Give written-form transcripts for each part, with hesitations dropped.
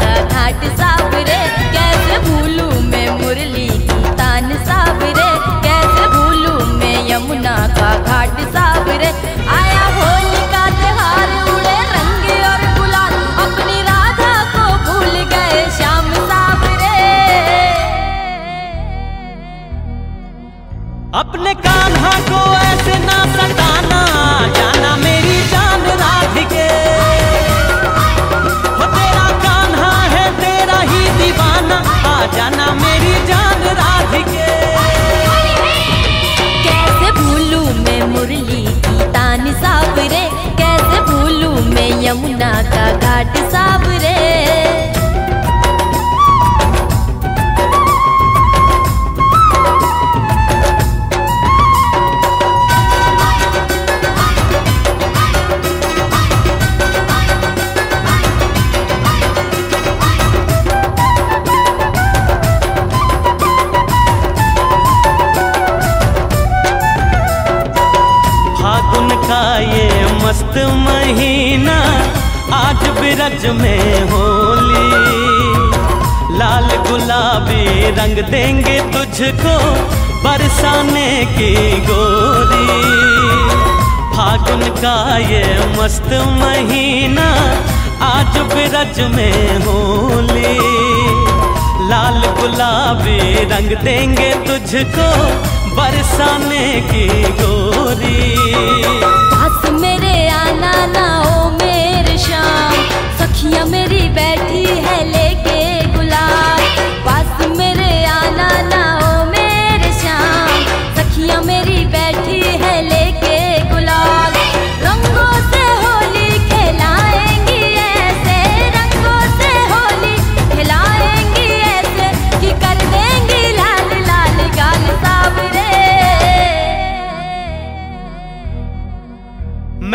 का घाट साबरे, कैसे भूलू मैं मुरली की तान साबरे, कैसे भूलू मैं यमुना का घाट साबरे। आया होली का त्योहार, उड़े रंग और गुलाल, अपनी राधा को भूल गए श्याम साबरे। अपने कान्हा को ऐसे ना सताना, जाना मेरी जान राधिके। आ जाना मेरी जान राधिके। कैसे भूलू मैं मुरली की तान साबरे, कैसे भूलू मैं यमुना का घाट साबरे। मस्त महीना आज बिरज में होली, लाल गुलाबी रंग देंगे तुझको बरसाने की गोरी। फागुन का ये मस्त महीना आज बिरज में होली, लाल गुलाबी रंग देंगे तुझको बरसाने की गोरी। ना ओ मेरे श्याम, सखियां मेरी बैठी है लेके गुलाल, पास मेरे आना ना ओ मेरे श्याम, सखियां मेरी बैठी है लेके गुलाल। रंगों से होली खिलाएंगी ऐसे, रंगों से होली खिलाएंगी ऐसे, कि कर देंगी लाल लाल गाल सावरे।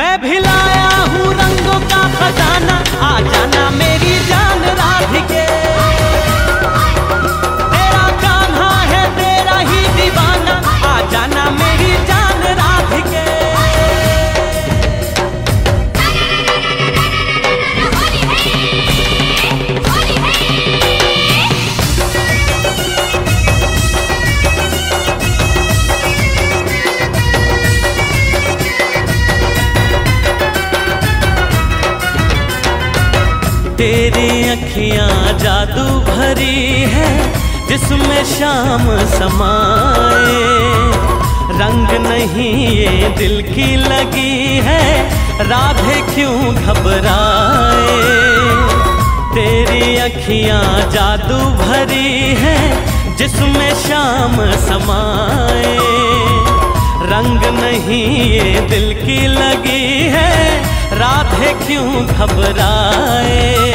मैं भी खजाना, आ जाना मेरी जान राधिके। तेरा कान्हा है तेरा ही दीवाना, आ जाना मेरी जान राधिके। तेरी अखियां जादू भरी है जिसमें शाम समाए, रंग नहीं ये दिल की लगी है, राधे क्यों घबराए। तेरी अखियां जादू भरी है जिसमें शाम समाए, रंग नहीं ये दिल की लगी है, राधे क्यों घबराए।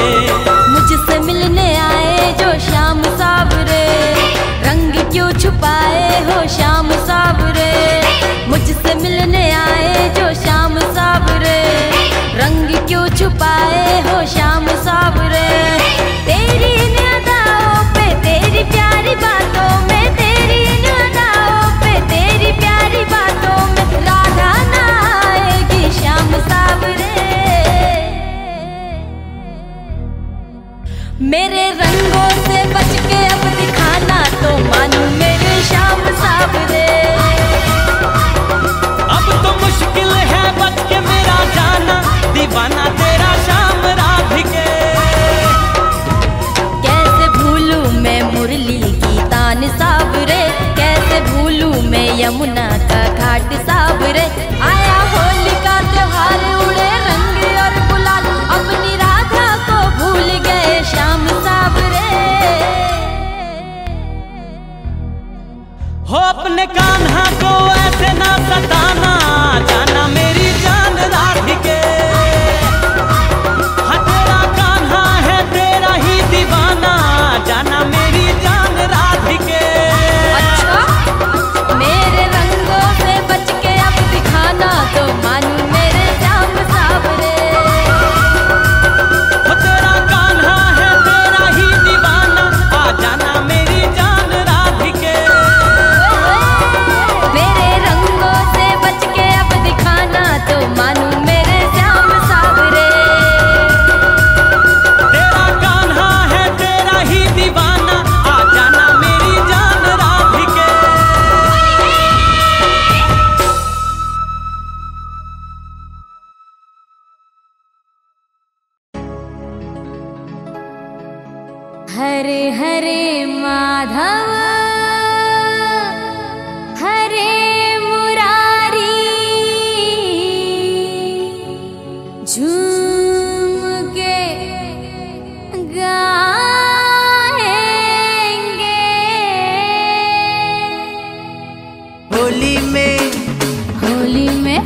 मुझसे मिलने आए जो श्याम साबरे, रंग क्यों छुपाए हो श्याम साबरे। मुझसे मिलने आए जो श्याम साबरे, रंग क्यों छुपाए हो श्याम साबरे। तेरी इन अदाओं पे तेरी प्यारी बातों में, तेरी इन अदाओं पे तेरी प्यारी बातों में, राधा ना आएगी श्याम साबरे। मेरे रंगों से बच के अब दिखाना, तो मानो मेरे श्याम साबरे। अब तो मुश्किल है बच के मेरा जाना, दीवाना तेरा श्याम राधिके। कैसे भूलू मैं मुरली की तान साबरे, कैसे भूलू मैं यमुना का घाट साबरे। आया होली का त्योहार, उड़े रंग और गुलाल, अपनी राधा को भूल गए श्याम साबरे। हो अपने कान्हा को ऐसे ना सताना, जाना मेरी जान राधिके। हरे हरे माधव हरे मुरारी, झूम के गाएंगे होली में होली में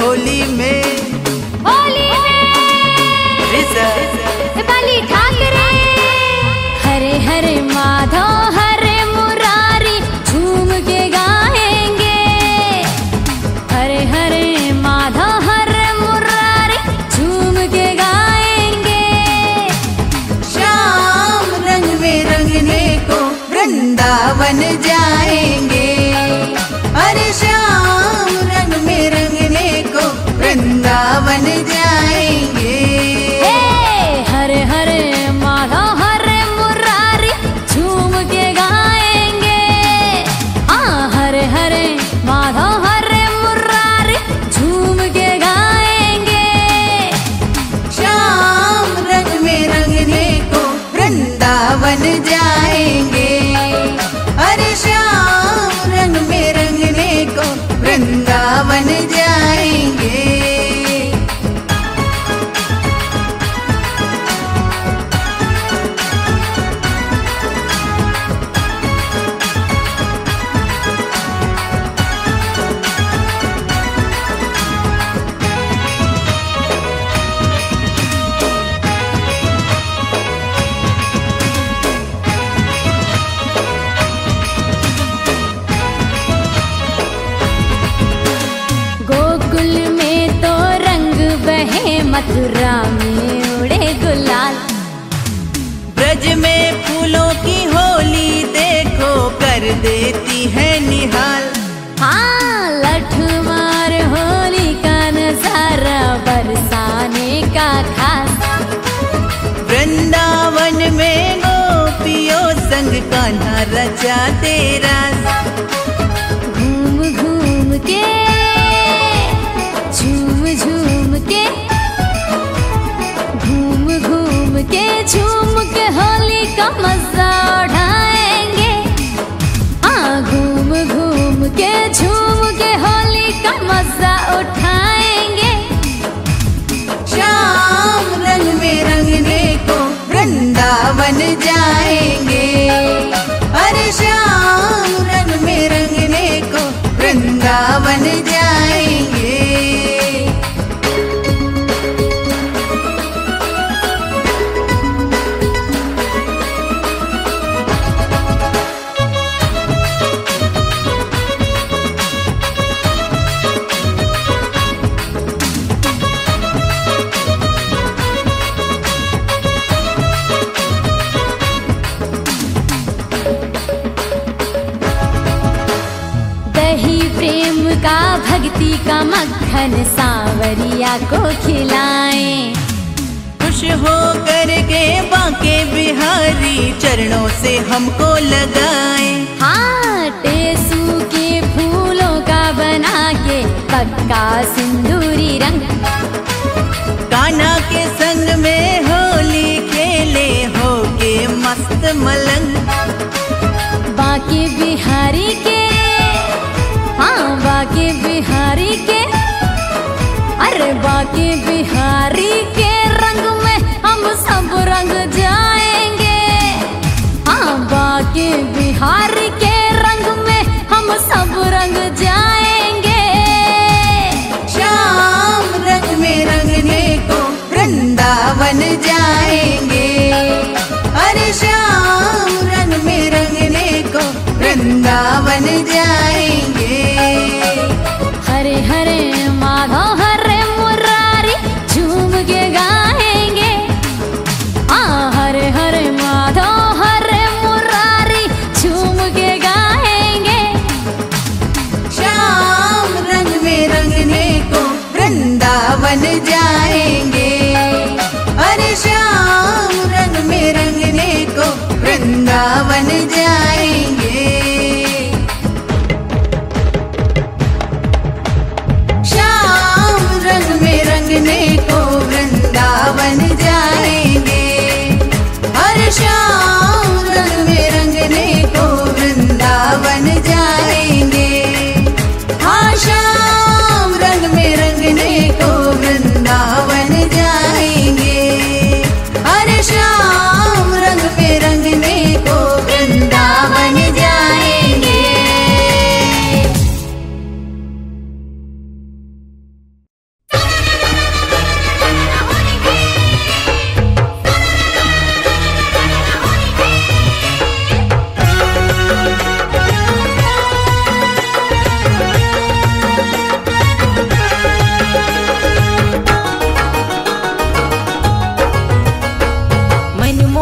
होली में होली में ठाकरे। हरे हरे माधव हरे मुरारी झूम के गाएंगे, हरे हरे माधव हरे मुरारी झूम के गाएंगे। श्याम रंग में रंगने को वृंदावन जाएंगे, अरे श्याम रंग में रंगने को वृंदावन जाएंगे। हरे हरे माधव हरे मुरारी झूम के गाएंगे, हाँ हरे हरे माधव हरे मुरारी झूम के गाएंगे। श्याम रंग में रंगने को वृंदावन जाएंगे, अरे श्याम रंग में रंगने को वृंदावन जाएंगे। मथुरा में उड़े गुलाल, ब्रज में फूलों की होली देखो कर देती है निहाल। हाँ लठमार होली का नजारा बरसाने का खास, वृंदावन में गोपियों संग कान्हा रचा तेरा। घूम घूम के झूम झूम के झूम के होली का मजा उठाएंगे, हाँ घूम झूम के होली का मजा उठाएंगे। श्याम रंग में रंगने को वृंदावन जाएंगे, अरे श्याम रंग में रंगने को वृंदावन जाएंगे। भक्ति का मक्खन सांवरिया को खिलाए, खुश हो करके बांके बिहारी चरणों से हमको लगाए। हाँ टेसू के फूलों का बना के पक्का सिंदूरी रंग, कान्हा के संग में होली खेले हो के मस्त मलंग। बांके बिहारी के बाके बिहारी के, अरे बाके बिहारी के रंग में हम सब रंग जाएंगे, हाँ बाके बिहारी के रंग में हम सब रंग जाएंगे। श्याम रंग में रंगने को वृंदावन जाएंगे, अरे श्याम रंग में रंगने को वृंदावन जाएंगे। हरे हरे माधव हरे मुरारी झूम के गा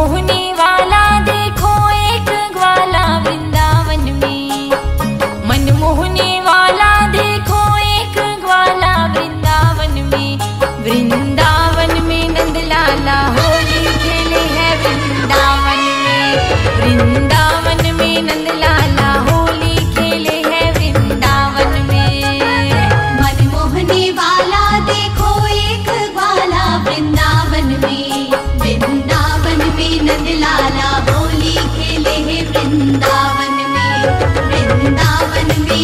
सोहने वाला देखो एक ग्वाला वृंदावन में, मन मोहने वाला देखो एक ग्वाला वृंदावन में नंदलाला होली खेले है वृंदावन में नंदलाला होली खेले है वृंदावन में। मन मोहने वाला देखो एक ग्वाला वृंदावन में, वृंदावन में नंदलाला होली खेले है वृंदावन में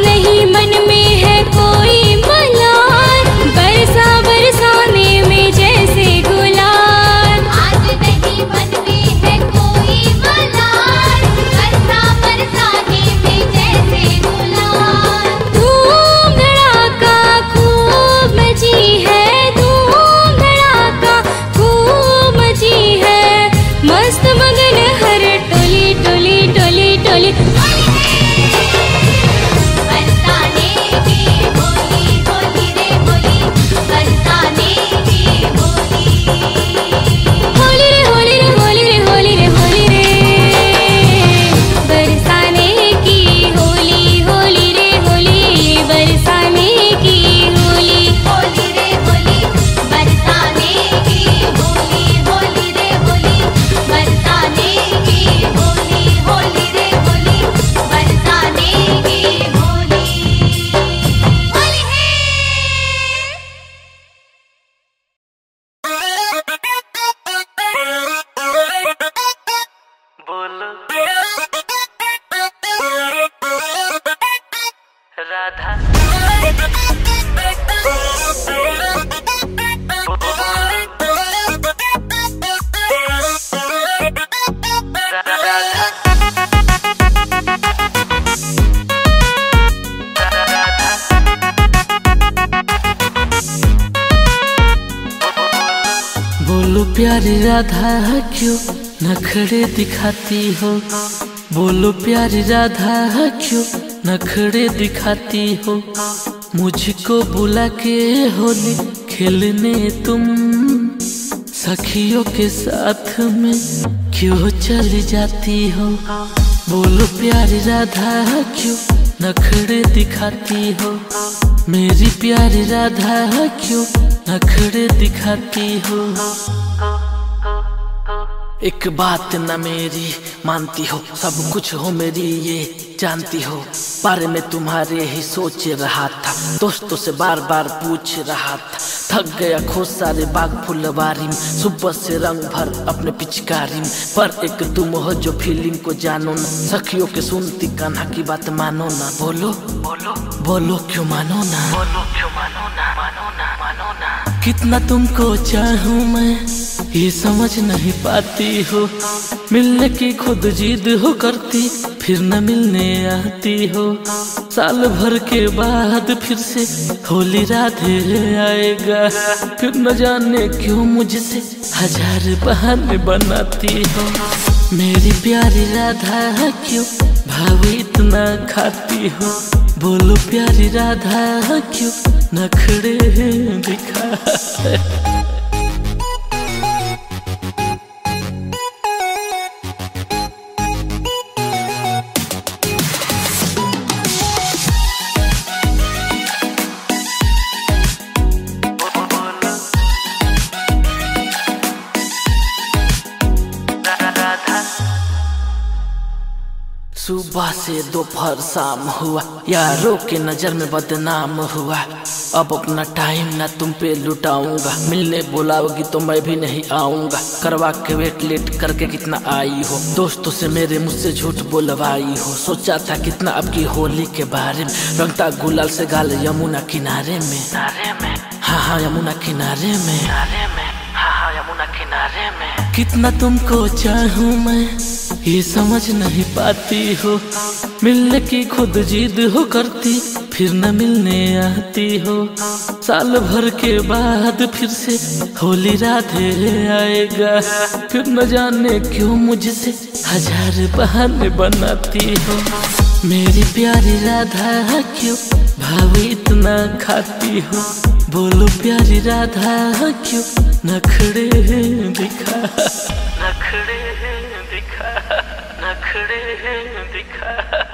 नहीं बोलो प्यारी राधा क्यों नखरे दिखाती हो, बोलो प्यारी राधा क्यों नखरे दिखाती हो। मुझको बुला के होली खेलने तुम, सखियों के साथ में क्यों चली जाती हो। बोलो प्यारी राधा क्यों नखरे दिखाती हो, मेरी प्यारी राधा क्यों नखरे दिखाती हो। एक बात न मेरी मानती हो, सब कुछ हो मेरी ये जानती हो। बारे में तुम्हारे ही सोच रहा था, दोस्तों से बार बार पूछ रहा था। थक गया खो सारे बाग फुलवारी में, सुबह से रंग भर अपने पिचकारी में। पर एक तुम हो जो फीलिंग को जानो ना, सखियों के सुनती कान्हा की बात मानो ना। बोलो बोलो बोलो क्यों मानो ना, बोलो क्यों मानो ना, मानो ना, मानो ना। कितना तुमको चाहूँ मैं ये समझ नहीं पाती हो, मिलने की खुद जिद हो करती फिर न मिलने आती हो। साल भर के बाद फिर से होली राधे आएगा, फिर न जाने क्यों मुझसे हजार बहाने बनाती हो। मेरी प्यारी राधा क्यों भाव इतना खाती हो, बोलो प्यारी राधा क्यों नखरे दिखा। सुबह से दोपहर शाम हुआ, यारों के नजर में बदनाम हुआ। अब अपना टाइम ना तुम पे लुटाऊंगा, मिलने बुलाओगी तो मैं भी नहीं आऊंगा। करवा के वेट लेट करके कितना आई हो, दोस्तों से मेरे मुझसे झूठ बोलवाई हो। सोचा था कितना आपकी होली के बारे में, रंगता गुलाल से गाल यमुना किनारे में, हाँ हाँ यमुना किनारे में, हाँ यमुना किनारे में। कितना तुमको चाहूँ मैं ये समझ नहीं पाती हो, मिलने की खुद जिद हो करती फिर न मिलने आती हो। साल भर के बाद फिर से होली राधे आएगा, फिर न जाने क्यों मुझसे हजार बहाने बनाती हो। मेरी प्यारी राधा क्यों भाव इतना खाती हो, बोलो प्यारी राधा क्यों नखरे दिखा, नखरे दिखा, नखरे दिखा।